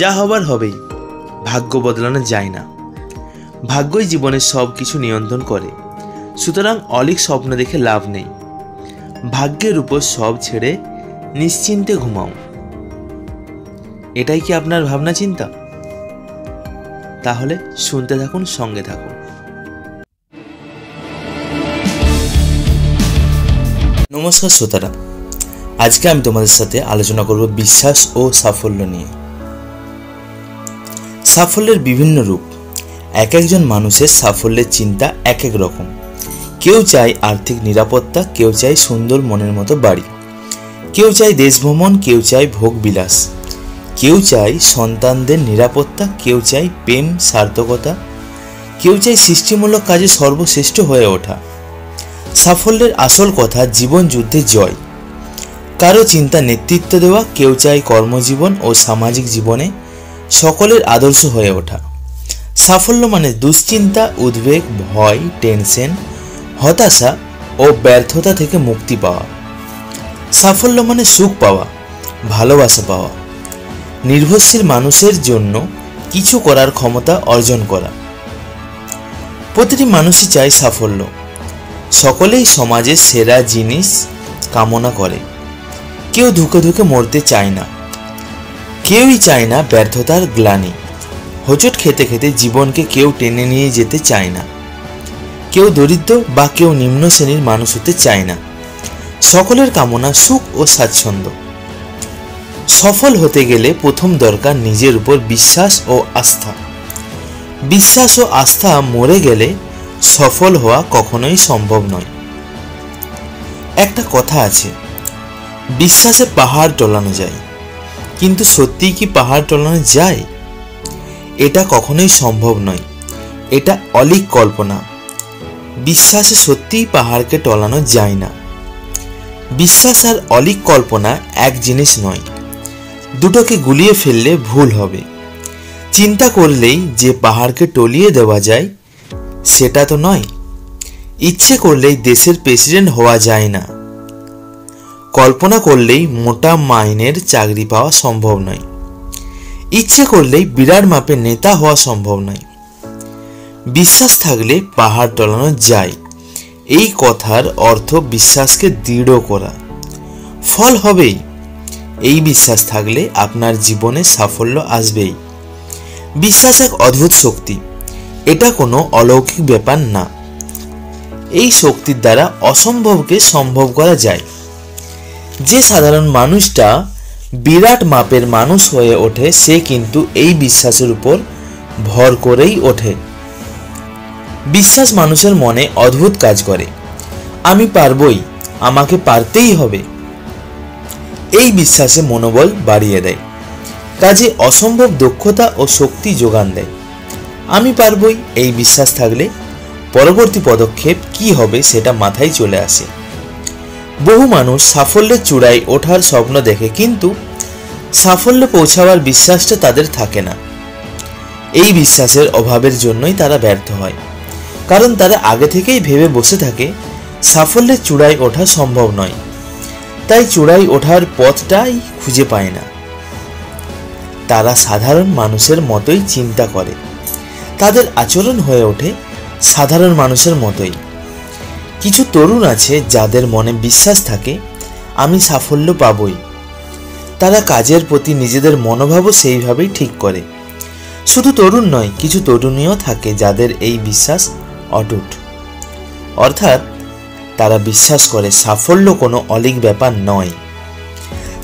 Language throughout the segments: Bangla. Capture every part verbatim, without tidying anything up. যা হবার হবেই, ভাগ্য বদলানো যায় না। ভাগ্যই জীবনের সব কিছু নিয়ন্ত্রণ করে, সুতরাং অলীক স্বপ্ন দেখে লাভ নেই। ভাগ্যের উপর সব ছেড়ে নিশ্চিন্তে ঘুমাও। এটাই কি আপনার ভাবনা চিন্তা? তাহলে শুনতে থাকুন, সঙ্গে থাকুন। নমস্কার শ্রোতারা, আজকে আমি তোমাদের সাথে আলোচনা করব বিশ্বাস ও সাফল্য নিয়ে। সাফল্যের বিভিন্ন রূপ, এক একজন মানুষের সাফল্যের চিন্তা এক এক রকম। কেউ চায় আর্থিক নিরাপত্তা, কেউ চায় সুন্দর মনের মতো বাড়ি, কেউ চায় দেশভ্রমণ, কেউ চায় ভোগবিলাস, কেউ চায় সন্তানদের নিরাপত্তা, কেউ চায় প্রেম সার্থকতা, কেউ চায় সৃষ্টিমূলক কাজে সর্বশ্রেষ্ঠ হয়ে ওঠা। সাফল্যের আসল কথা জীবন যুদ্ধে জয়। কারো চিন্তা নেতৃত্ব দেওয়া, কেউ চায় কর্মজীবন ও সামাজিক জীবনে সকলের আদর্শ হয়ে ওঠা। সাফল্য মানে দুশ্চিন্তা, উদ্বেগ, ভয়, টেনশন, হতাশা ও ব্যর্থতা থেকে মুক্তি পাওয়া। সাফল্য মানে সুখ পাওয়া, ভালোবাসা পাওয়া, নির্ভরশীল মানুষের জন্য কিছু করার ক্ষমতা অর্জন করা। প্রতিটি মানুষই চায় সাফল্য, সকলেই সমাজের সেরা জিনিস কামনা করে। কেউ ধুকে ধুকে মরতে চায় না, কেউই চায় না ব্যর্থতার গ্লানি। হোঁচট খেতে খেতে জীবনকে কেউ টেনে নিয়ে যেতে চায় না, কেউ দরিদ্র বা কেউ নিম্ন শ্রেণীর মানুষ হতে চায় না। সকলের কামনা সুখ ও স্বাচ্ছন্দ্য। সফল হতে গেলে প্রথম দরকার নিজের উপর বিশ্বাস ও আস্থা। বিশ্বাস ও আস্থা মরে গেলে সফল হওয়া কখনোই সম্ভব নয়। একটা কথা আছে, বিশ্বাসে পাহাড় টলানো যায়, কিন্তু সত্যিই কি পাহাড় টলানো যায়? এটা কখনোই সম্ভব নয়, এটা অলীক কল্পনা। বিশ্বাসে সত্যিই পাহাড়কে টলানো যায় না। বিশ্বাস আর অলীক কল্পনা এক জিনিস নয়, দুটোকে গুলিয়ে ফেললে ভুল হবে। চিন্তা করলেই যে পাহাড়কে টলিয়ে দেওয়া যায় সেটা তো নয়, ইচ্ছে করলেই দেশের প্রেসিডেন্ট হওয়া যায় না, কল্পনা করলেই মোটা মাইনের চাকরি পাওয়া সম্ভব নয়, ইচ্ছে করলেই বিরাট মাপের নেতা হওয়া সম্ভব নয়। বিশ্বাস থাকলে পাহাড় টলানো যায়, এই কথার অর্থ বিশ্বাসকে দৃঢ় করা। ফল হবেই, এই বিশ্বাস থাকলে আপনার জীবনে সাফল্য আসবেই। বিশ্বাস এক অদ্ভুত শক্তি, এটা কোনো অলৌকিক ব্যাপার না। এই শক্তির দ্বারা অসম্ভবকে সম্ভব করা যায়। যে সাধারণ মানুষটা বিরাট মাপের মানুষ হয়ে ওঠে, সে কিন্তু এই বিশ্বাসের উপর ভর করেই ওঠে। বিশ্বাস মানুষের মনে অদ্ভুত কাজ করে, আমি পারবই, আমাকে পারতেই হবে। এই বিশ্বাসে মনোবল বাড়িয়ে দেয়, কাজে অসম্ভব দক্ষতা ও শক্তি যোগান দেয়। আমি পারবই, এই বিশ্বাস থাকলে পরবর্তী পদক্ষেপ কি হবে সেটা মাথায় চলে আসে। বহু মানুষ সাফল্যের চূড়ায় ওঠার স্বপ্ন দেখে, কিন্তু সাফল্যে পৌঁছাবার বিশ্বাসটা তাদের থাকে না। এই বিশ্বাসের অভাবের জন্যই তারা ব্যর্থ হয়, কারণ তারা আগে থেকেই ভেবে বসে থাকে সাফল্যের চূড়ায় ওঠা সম্ভব নয়, তাই চূড়ায় ওঠার পথটাই খুঁজে পায় না। তারা সাধারণ মানুষের মতোই চিন্তা করে, তাদের আচরণ হয়ে ওঠে সাধারণ মানুষের মতোই। কিছু তরুণ আছে যাদের মনে বিশ্বাস থাকে, আমি সাফল্য পাবই। তারা কাজের প্রতি নিজেদের মনোভাবও সেইভাবেই ঠিক করে। শুধু তরুণ নয়, কিছু তরুণীও থাকে যাদের এই বিশ্বাস অটুট, অর্থাৎ তারা বিশ্বাস করে সাফল্য কোনো অলীক ব্যাপার নয়।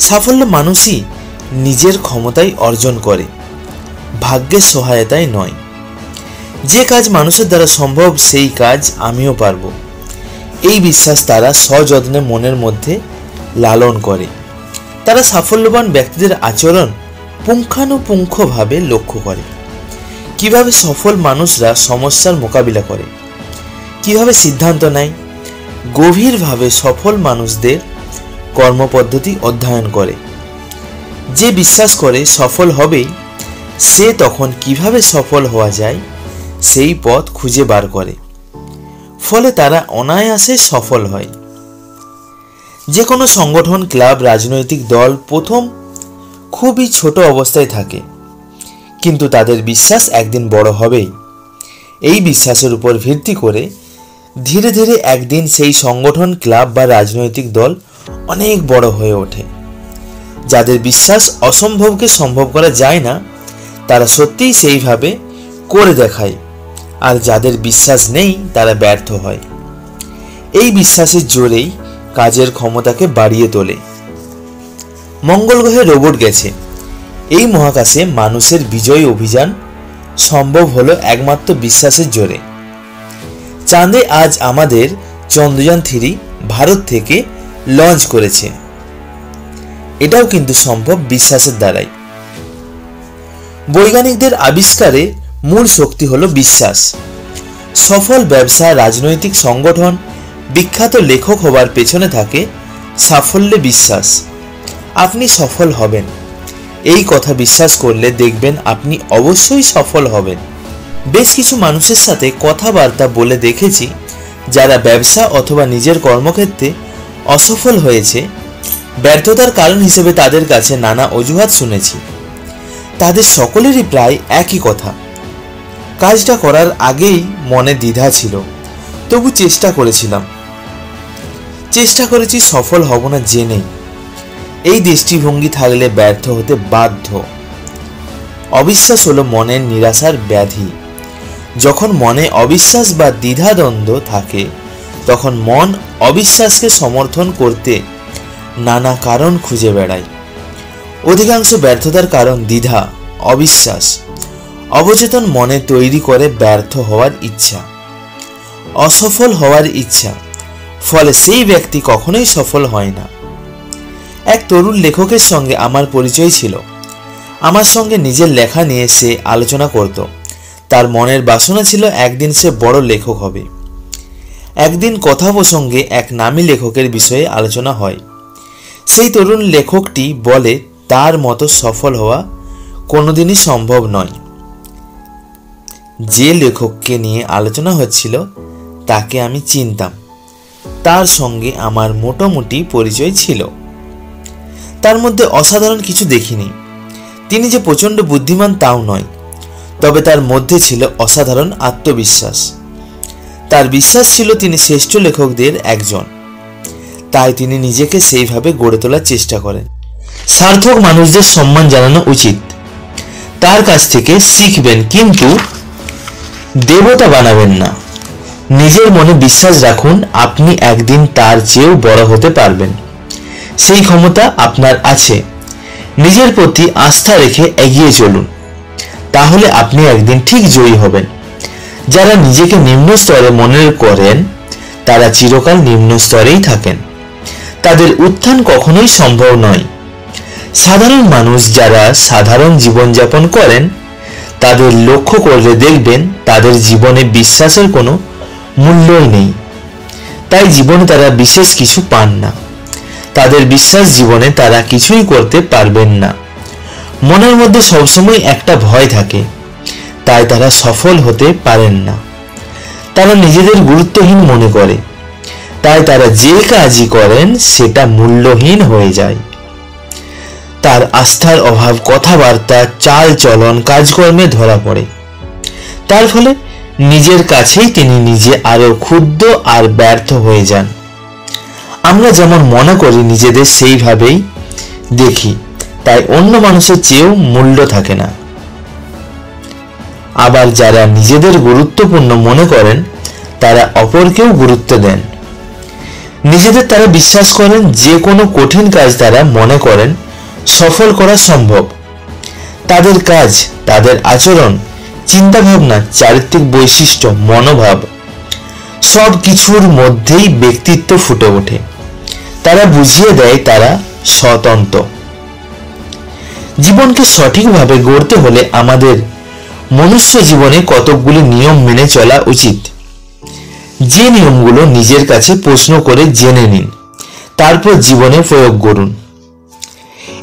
সাফল্য মানুষই নিজের ক্ষমতায় অর্জন করে, ভাগ্যের সহায়তায় নয়। যে কাজ মানুষের দ্বারা সম্ভব সেই কাজ আমিও পারব, এই বিশ্বাস তারা সযত্নে মনের মধ্যে লালন করে। তারা সাফল্যবান ব্যক্তিদের আচরণ পুঙ্খানুপুঙ্খভাবে লক্ষ্য করে, কিভাবে সফল মানুষরা সমস্যার মোকাবিলা করে, কিভাবে সিদ্ধান্ত নেয়। গভীরভাবে সফল মানুষদের কর্মপদ্ধতি অধ্যয়ন করে। যে বিশ্বাস করে সফল হবেই, সে তখন কিভাবে সফল হওয়া যায় সেই পথ খুঁজে বার করে, ফলে তারা অনায়াসে সফল হয়। যে কোনো সংগঠন, ক্লাব, রাজনৈতিক দল প্রথম খুবই ছোট অবস্থায় থাকে, কিন্তু তাদের বিশ্বাস একদিন বড় হবেই। এই বিশ্বাসের উপর ভিত্তি করে ধীরে ধীরে একদিন সেই সংগঠন, ক্লাব বা রাজনৈতিক দল অনেক বড় হয়ে ওঠে। যাদের বিশ্বাস অসম্ভবকে সম্ভব করা যায় না, তারা সত্যিই সেইভাবে করে দেখায়, আর যাদের বিশ্বাস নেই তারা ব্যর্থ হয়। এই বিশ্বাসের জোরেই কাজের ক্ষমতাকে বাড়িয়ে তোলে। মঙ্গল গ্রহে রোবট গেছে, এই মহাকাশে মানুষের বিজয় অভিযান সম্ভব হলো একমাত্র বিশ্বাসের জোরে। চাঁদে আজ আমাদের চন্দ্রযান থ্রি ভারত থেকে লঞ্চ করেছে, এটাও কিন্তু সম্ভব বিশ্বাসের দ্বারাই। বৈজ্ঞানিকদের আবিষ্কারে মূল শক্তি হলো বিশ্বাস। সফল ব্যবসা, রাজনৈতিক সংগঠন, বিখ্যাত লেখক হবার পেছনে থাকে সাফল্যে বিশ্বাস। আপনি সফল হবেন এই কথা বিশ্বাস করলে দেখবেন আপনি অবশ্যই সফল হবেন। বেশ কিছু মানুষের সাথে কথাবার্তা বলে দেখেছি, যারা ব্যবসা অথবা নিজের কর্মক্ষেত্রে অসফল হয়েছে। ব্যর্থতার কারণ হিসেবে তাদের কাছে নানা অজুহাত শুনেছি। তাদের সকলেরই প্রায় একই কথা, কাজটা করার আগেই মনে দ্বিধা ছিল, তবু চেষ্টা করেছিলাম। চেষ্টা করেছি সফল হব না জেনেই। এই দৃষ্টিভঙ্গি থাকলে ব্যর্থ হতে বাধ্য। অবিশ্বাস হলো মনের নিরাশার ব্যাধি। যখন মনে অবিশ্বাস বা দ্বিধাদ্বন্দ্ব থাকে, তখন মন অবিশ্বাসকে সমর্থন করতে নানা কারণ খুঁজে বেড়ায়। অধিকাংশ ব্যর্থতার কারণ দ্বিধা, অবিশ্বাস। অবচেতন মনে তৈরি করে ব্যর্থ হওয়ার ইচ্ছা, অসফল হওয়ার ইচ্ছা, ফলে সেই ব্যক্তি কখনোই সফল হয় না। এক তরুণ লেখকের সঙ্গে আমার পরিচয় ছিল। আমার সঙ্গে নিজের লেখা নিয়ে সে আলোচনা করত। তার মনের বাসনা ছিল একদিন সে বড় লেখক হবে। একদিন কথা প্রসঙ্গে এক নামী লেখকের বিষয়ে আলোচনা হয়। সেই তরুণ লেখকটি বলে তার মতো সফল হওয়া কোনোদিনই সম্ভব নয়। যে লেখককে নিয়ে আলোচনা হচ্ছিল তাকে আমি চিনতাম, তার সঙ্গে আমার মোটামুটি পরিচয় ছিল। তার মধ্যে অসাধারণ কিছু দেখিনি। তিনি যে প্রচণ্ড বুদ্ধিমান তাও নয়, তবে তার মধ্যে ছিল অসাধারণ আত্মবিশ্বাস। তার বিশ্বাস ছিল তিনি শ্রেষ্ঠ লেখকদের একজন, তাই তিনি নিজেকে সেইভাবে গড়ে তোলার চেষ্টা করেন। সার্থক মানুষদের সম্মান জানানো উচিত, তার কাছ থেকে শিখবেন, কিন্তু দেবতা বানাবেন না। নিজের মনে বিশ্বাস রাখুন, আপনি একদিন তার চেয়েও বড় হতে পারবেন। সেই ক্ষমতা আপনার আছে। নিজের প্রতি আস্থা রেখে এগিয়ে চলুন, তাহলে আপনি একদিন ঠিক জয়ী হবেন। যারা নিজেকে নিম্ন স্তরে মনে করেন তারা চিরকাল নিম্ন স্তরেই থাকেন, তাদের উত্থান কখনোই সম্ভব নয়। সাধারণ মানুষ যারা সাধারণ জীবনযাপন করেন, তাদের লক্ষ্য করলে দেখবেন তাদের জীবনে বিশ্বাসের কোনো মূল্যই নেই, তাই জীবনে তারা বিশেষ কিছু পান না। তাদের বিশ্বাস জীবনে তারা কিছুই করতে পারবেন না। মনের মধ্যে সবসময় একটা ভয় থাকে, তাই তারা সফল হতে পারেন না। তারা নিজেদের গুরুত্বহীন মনে করে, তাই তারা যে কাজই করেন সেটা মূল্যহীন হয়ে যায়। তার আস্থার অভাব কথাবার্তা, চাল চলন, কাজকর্মে ধরা পড়ে। তার ফলে নিজের কাছেই তিনি নিজে আরো ক্ষুদ্র আর ব্যর্থ হয়ে যান। আমরা যেমন মনে করি নিজেদের সেইভাবেই দেখি, তাই অন্য মানুষের চেয়েও মূল্য থাকে না। আবার যারা নিজেদের গুরুত্বপূর্ণ মনে করেন তারা অপরকেও গুরুত্ব দেন। নিজেদের তারা বিশ্বাস করেন, যে কোনো কঠিন কাজ তারা মনে করেন সফল করা সম্ভব। তাদের কাজ, তাদের আচরণ, চিন্তাভাবনা, চারিত্রিক বৈশিষ্ট্য, মনোভাব সব কিছুর মধ্যেই ব্যক্তিত্ব ফুটে ওঠে। তারা বুঝিয়ে দেয় তারা স্বতন্ত্র। জীবনকে সঠিকভাবে গড়তে হলে আমাদের মনুষ্য জীবনে কতকগুলি নিয়ম মেনে চলা উচিত। যে নিয়মগুলো নিজের কাছে প্রশ্ন করে জেনে নিন, তারপর জীবনে প্রয়োগ করুন।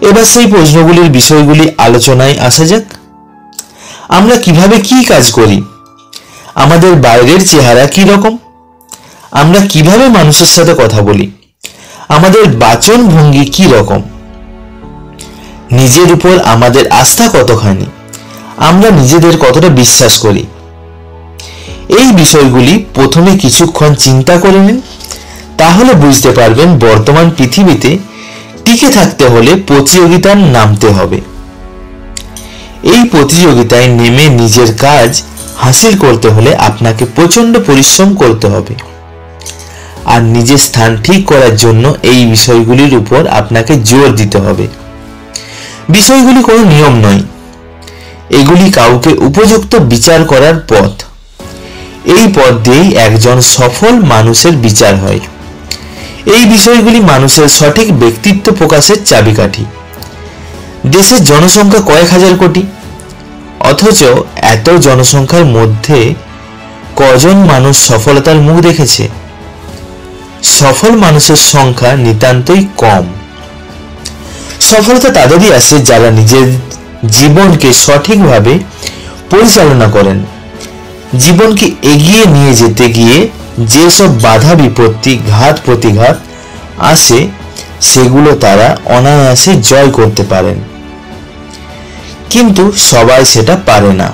এবার সেই প্রশ্নগুলির বিষয়গুলি আলোচনায় আসা যাক। আমরা কিভাবে কি কাজ করি? আমাদের বাইরের চেহারা কি রকম? আমরা কিভাবে মানুষের সাথে কথা বলি? আমাদের বাচন ভঙ্গি কি রকম? নিজের উপর আমাদের আস্থা কতখানি? আমরা নিজেদের কতটা বিশ্বাস করি। এই বিষয়গুলি প্রথমে কিছুক্ষণ চিন্তা করে নিন, তাহলে বুঝতে পারবেন বর্তমান পৃথিবীতে টিকে থাকতে হলে প্রতিযোগিতায় নামতে হবে। এই প্রতিযোগিতায় নেমে নিজের কাজ হাসিল করতে হলে আপনাকে প্রচণ্ড পরিশ্রম করতে হবে, আর নিজের স্থান ঠিক করার জন্য এই বিষয়গুলির উপর আপনাকে জোর দিতে হবে। বিষয়গুলি কোনো নিয়ম নয়, এগুলি কাউকে উপযুক্ত বিচার করার পথ। এই পথ দিয়েই একজন সফল মানুষের বিচার হয়। এই বিষয়গুলি মানুষের সঠিক ব্যক্তিত্ব প্রকাশের চাবিকাঠি। দেশের জনসংখ্যা কয়েক হাজার কোটি, অথচ এত জনসংখ্যার মধ্যে কজন মানুষ সফলতার মুখ দেখেছে? সফল মানুষের সংখ্যা নিতান্তই কম। সফলতা তাদেরই আসে যারা নিজের জীবনকে সঠিকভাবে পরিচালনা করেন। জীবনকে এগিয়ে নিয়ে যেতে গিয়ে যেসব বাধা বিপত্তি ঘাত প্রতিঘাত আসে সেগুলো তারা অনায়াসে জয় করতে পারেন, কিন্তু সবাই সেটা পারে না,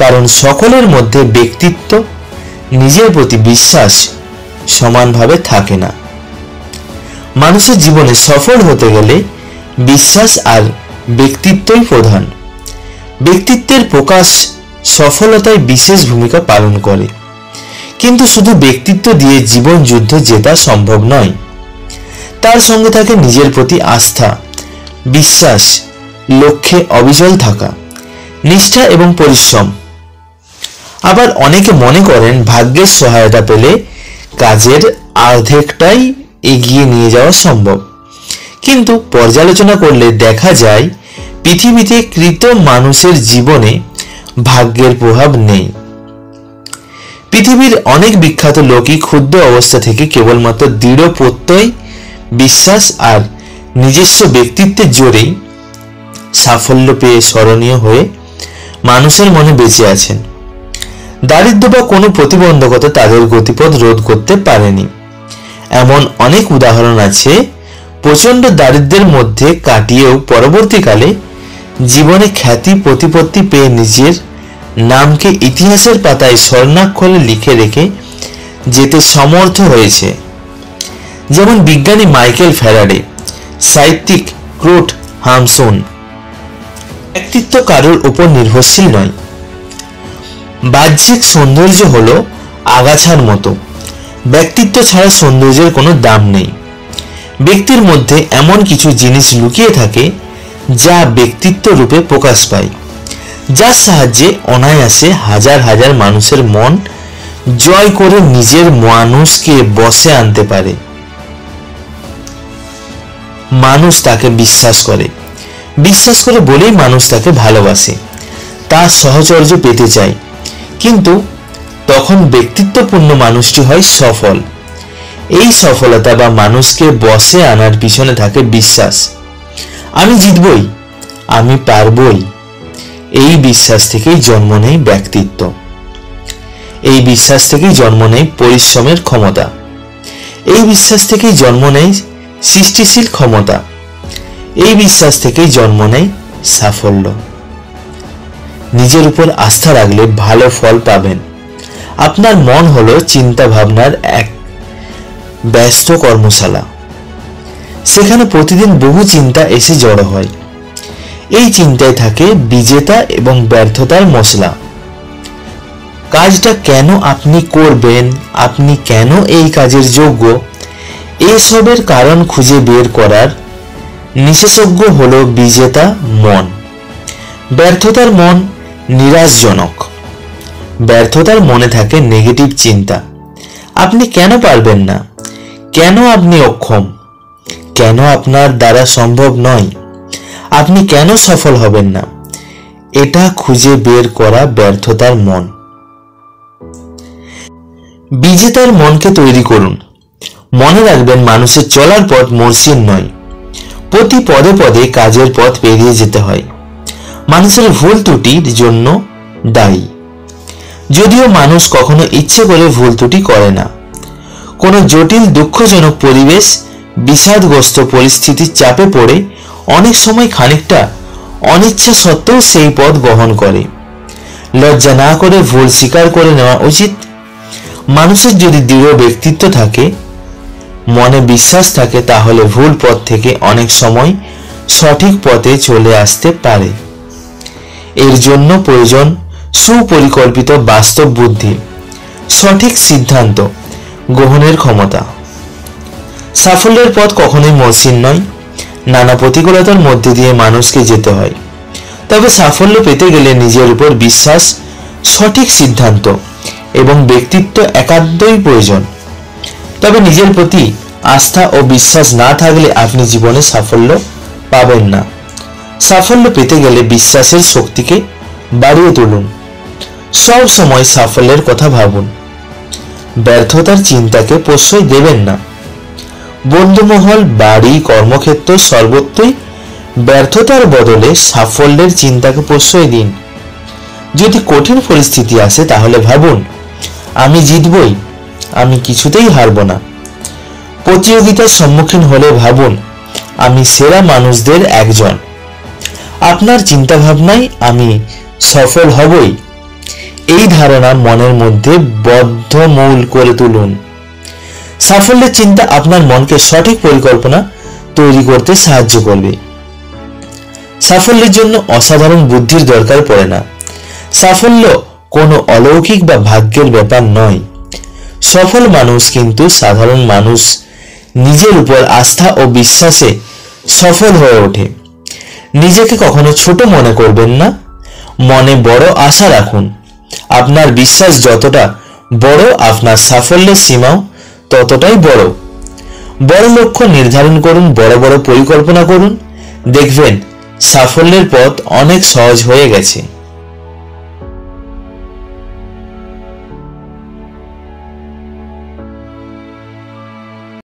কারণ সকলের মধ্যে ব্যক্তিত্ব, নিজের প্রতি বিশ্বাস সমানভাবে থাকে না। মানুষের জীবনে সফল হতে গেলে বিশ্বাস আর ব্যক্তিত্বই প্রধান। ব্যক্তিত্বের প্রকাশ সফলতায় বিশেষ ভূমিকা পালন করে, কিন্তু শুধু ব্যক্তিত্ব দিয়ে জীবন যুদ্ধে জেতা সম্ভব নয়। তার সঙ্গে থাকে নিজের প্রতি আস্থা, বিশ্বাস, লক্ষ্যে অবিচল থাকা, নিষ্ঠা এবং পরিশ্রম। আবার অনেকে মনে করেন ভাগ্যের সহায়তা পেলে কাজের অর্ধেকটাই এগিয়ে নিয়ে যাওয়া সম্ভব, কিন্তু পর্যালোচনা করলে দেখা যায় পৃথিবীতে কৃত মানুষের জীবনে ভাগ্যের প্রভাব নেই। পৃথিবীর অনেক বিখ্যাত লোকই ক্ষুদ্র অবস্থা থেকে কেবলমাত্র দৃঢ় প্রত্যয়, বিশ্বাস আর নিজস্ব ব্যক্তিত্বের জোরেই সাফল্য পেয়ে স্মরণীয় হয়ে মানুষের মনে বেঁচে আছেন। দারিদ্র্য বা কোনো প্রতিবন্ধকতা তাদের গতিপথ রোধ করতে পারেনি। এমন অনেক উদাহরণ আছে প্রচণ্ড দারিদ্র্যের মধ্যে কাটিয়েও পরবর্তীকালে জীবনে খ্যাতি প্রতিপত্তি পেয়ে নিজের নামকে ইতিহাসের পাতায় স্বর্ণাক্ষরে লিখে রেখে যেতে সমর্থ হয়েছে। যেমন বিজ্ঞানী মাইকেল ফ্যারাডে, সাহিত্যিক ক্রুট হামসুন। ব্যক্তিত্ব কারোর উপর নির্ভরশীল নয়। বাহ্যিক সৌন্দর্য হল আগাছার মতো, ব্যক্তিত্ব ছাড়া সৌন্দর্যের কোনো দাম নেই। ব্যক্তির মধ্যে এমন কিছু জিনিস লুকিয়ে থাকে যা ব্যক্তিত্ব রূপে প্রকাশ পায়, যার সাহায্যে অনায়াসে হাজার হাজার মানুষের মন জয় করে নিজের মানুষকে বশে আনতে পারে। মানুষ তাকে বিশ্বাস করে, বিশ্বাস করে বলেই মানুষ তাকে ভালোবাসে, তার সহচর্য পেতে চায়, কিন্তু তখন ব্যক্তিত্বপূর্ণ মানুষটি হয় সফল। এই সফলতা বা মানুষকে বশে আনার পিছনে থাকে বিশ্বাস। আমি জিতবই, আমি পারবই। এই বিশ্বাস থেকেই জন্ম নেয় ব্যক্তিত্ব, এই বিশ্বাস থেকেই জন্ম নেয় পরিশ্রমের ক্ষমতা, এই বিশ্বাস থেকেই জন্ম নেয় সৃষ্টিশীল ক্ষমতা, এই বিশ্বাস থেকেই জন্ম নেয় সাফল্য। নিজের উপর আস্থা রাখলে ভালো ফল পাবেন। আপনার মন হলো চিন্তা ভাবনার এক ব্যস্ত কর্মশালা, সেখানে প্রতিদিন বহু চিন্তা এসে জড়ো হয়। এই চিন্তায় থাকে বিজেতা এবং ব্যর্থতার মশলা। কাজটা কেন আপনি করবেন, আপনি কেন এই কাজের যোগ্য, এসবের কারণ খুঁজে বের করার নিশেষজ্ঞ হলো বিজেতা মন। ব্যর্থতার মন নিরাশজনক। ব্যর্থতার মনে থাকে নেগেটিভ চিন্তা, আপনি কেন পারবেন না, কেন আপনি অক্ষম, কেন আপনার দ্বারা সম্ভব নয়, আপনি কেন সফল হবেন না। এটা খুঁজে বের করা ব্যর্থতার মন। বিজেতার মনকে তৈরি করুন। মনে রাখবেন মানুষের চলার পথ মসৃণ নয়, প্রতি পদে পদে কাজের পথ পেরিয়ে যেতে হয়। মানুষের ভুল ত্রুটির জন্য দায়ী, যদিও মানুষ কখনো ইচ্ছে করে ভুল ত্রুটি করে না। কোনো জটিল দুঃখজনক পরিবেশ, বিষাদগ্রস্ত পরিস্থিতির চাপে পড়ে অনেক সময় খানিকটা অনিচ্ছা সত্ত্বেও সেই পথ বহন করে। লজ্জা না করে ভুল স্বীকার করে নেওয়া উচিত। মানুষের যদি দৃঢ় ব্যক্তিত্ব থাকে, মনে বিশ্বাস থাকে, তাহলে ভুল পথ থেকে অনেক সময় সঠিক পথে চলে আসতে পারে। এর জন্য প্রয়োজন সুপরিকল্পিত বাস্তব বুদ্ধি, সঠিক সিদ্ধান্ত গ্রহণের ক্ষমতা। সাফল্যের পথ কখনোই মসৃণ নয়, নানা প্রতিকূলতার মধ্যে দিয়ে মানুষকে যেতে হয়। তবে সাফল্য পেতে গেলে নিজের উপর বিশ্বাস, সঠিক সিদ্ধান্ত এবং ব্যক্তিত্ব একান্তই প্রয়োজন। তবে নিজের প্রতি আস্থা ও বিশ্বাস না থাকলে আপনি জীবনে সাফল্য পাবেন না। সাফল্য পেতে গেলে বিশ্বাসের শক্তিকে বাড়িয়ে তুলুন। সব সময় সাফল্যের কথা ভাবুন, ব্যর্থতার চিন্তাকে প্রশ্রয় দেবেন না। বন্ধুমহল, বাড়ি, কর্মক্ষেত্র সর্বত্রই ব্যর্থতার বদলে সাফল্যের চিন্তাকে প্রশ্রয় দিন। যদি কঠিন পরিস্থিতি আসে তাহলে ভাবুন, আমি জিতবই, আমি কিছুতেই হারব না। প্রতিযোগিতার সম্মুখীন হলে ভাবুন, আমি সেরা মানুষদের একজন। আপনার চিন্তাভাবনায় আমি সফল হবই, এই ধারণা মনের মধ্যে বদ্ধমূল করে তুলুন। সাফল্যের চিন্তা আপনার মনকে সঠিক পরিকল্পনা তৈরি করতে সাহায্য করবে। সাফল্যের জন্য অসাধারণ বুদ্ধির দরকার পড়ে না। সাফল্য কোনো অলৌকিক বা ভাগ্যের ব্যাপার নয়। সফল মানুষ কিন্তু সাধারণ মানুষ, নিজের উপর আস্থা ও বিশ্বাসে সফল হয়ে ওঠে। নিজেকে কখনো ছোট মনে করবেন না, মনে বড় আশা রাখুন। আপনার বিশ্বাস যতটা বড়, আপনার সাফল্যের সীমাও ততটাই বড়। বড় লক্ষ্য নির্ধারণ করুন, বড় বড় পরিকল্পনা করুন, দেখবেন সাফল্যের পথ অনেক সহজ হয়ে গেছে।